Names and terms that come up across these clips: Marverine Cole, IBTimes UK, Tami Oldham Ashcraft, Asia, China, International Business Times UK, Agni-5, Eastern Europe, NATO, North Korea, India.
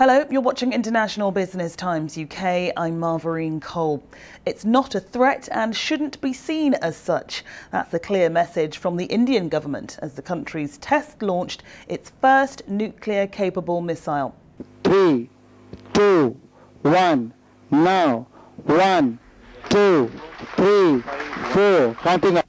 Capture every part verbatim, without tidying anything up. Hello, you're watching International Business Times U K. I'm Marverine Cole. It's not a threat and shouldn't be seen as such. That's a clear message from the Indian government as the country's test launched its first nuclear-capable missile. Three, two, one, now. One, two, three, four. Counting up.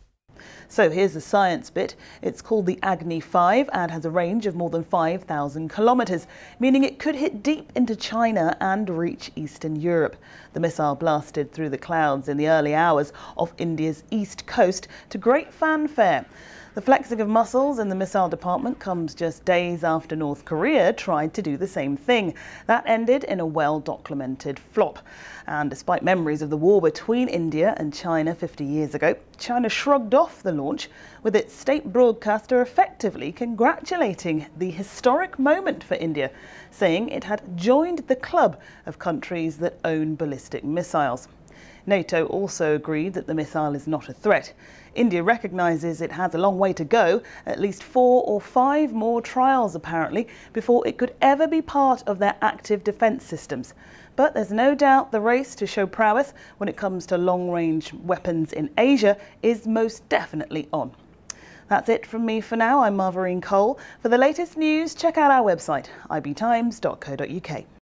So here's the science bit. It's called the Agni five and has a range of more than five thousand kilometres, meaning it could hit deep into China and reach Eastern Europe. The missile blasted through the clouds in the early hours off India's east coast to great fanfare. The flexing of muscles in the missile department comes just days after North Korea tried to do the same thing. That ended in a well-documented flop. And despite memories of the war between India and China fifty years ago, China shrugged off the launch, with its state broadcaster effectively congratulating the historic moment for India, saying it had joined the club of countries that own ballistic missiles. NATO also agreed that the missile is not a threat. India recognises it has a long way to go, at least four or five more trials apparently, before it could ever be part of their active defence systems. But there's no doubt the race to show prowess when it comes to long-range weapons in Asia is most definitely on. That's it from me for now. I'm Marverine Cole. For the latest news, check out our website, i b times dot co dot u k.